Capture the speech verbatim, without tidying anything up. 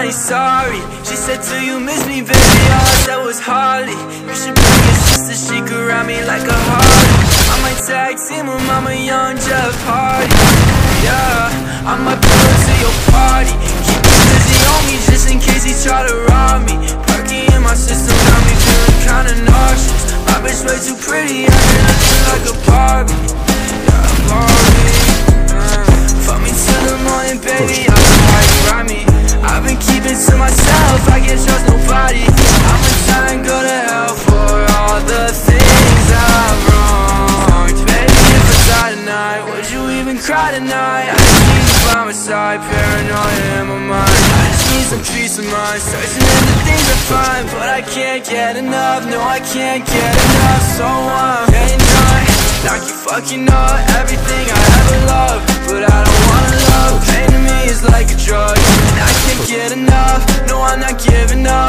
finally sorry. She said, do you miss me, baby? I was, that was Harley. You should be your sister, she could ride me like a Harley. I might tag team with mama, young Jeff Hardy. Yeah, I might pull up to your party. Keep me busy on me just in case he try to rob me. Perky in my system got me feeling kinda nauseous. My bitch way too pretty, I mean, I feel like a Barbie. Yeah, Barbie. uh, Fuck me till the morning, baby. I don't like ride me. I've been keeping to myself, I can't trust nobody. I'ma die and go to hell for all the things I've wronged. Baby, if I die tonight, would you even cry tonight? I just need you by my side, paranoia in my mind. I just need some peace of mind, searching in the things I find. But I can't get enough, no I can't get enough. So I'm getting done, like you fucking up everything I ever loved. But I don't wanna love, pain to me is like a drug. Get enough, no I'm not giving up.